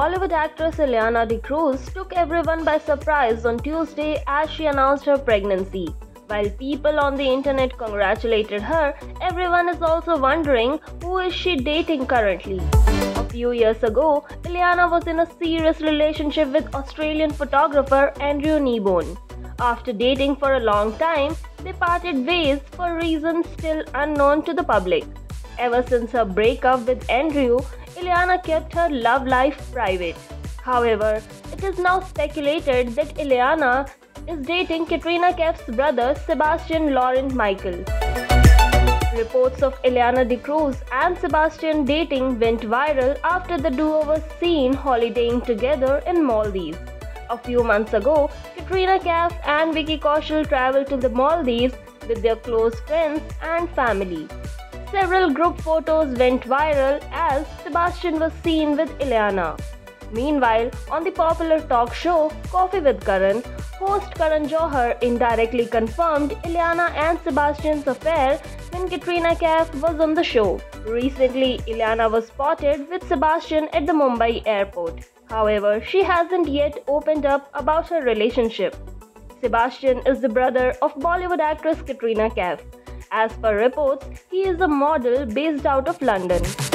Bollywood actress Ileana D'Cruz took everyone by surprise on Tuesday as she announced her pregnancy. While people on the internet congratulated her, everyone is also wondering who is she dating currently. A few years ago, Ileana was in a serious relationship with Australian photographer Andrew Kneebone. After dating for a long time, they parted ways for reasons still unknown to the public. Ever since her breakup with Andrew, Ileana kept her love life private. However, it is now speculated that Ileana is dating Katrina Kaif's brother Sebastian Laurent Michael. Reports of Ileana D'Cruz and Sebastian dating went viral after the duo was seen holidaying together in Maldives. A few months ago, Katrina Kaif and Vicky Kaushal traveled to the Maldives with their close friends and family. Several group photos went viral as Sebastian was seen with Ileana. Meanwhile, on the popular talk show Coffee with Karan, host Karan Johar indirectly confirmed Ileana and Sebastian's affair when Katrina Kaif was on the show. Recently, Ileana was spotted with Sebastian at the Mumbai airport. However, she hasn't yet opened up about her relationship. Sebastian is the brother of Bollywood actress Katrina Kaif. As per reports, he is a model based out of London.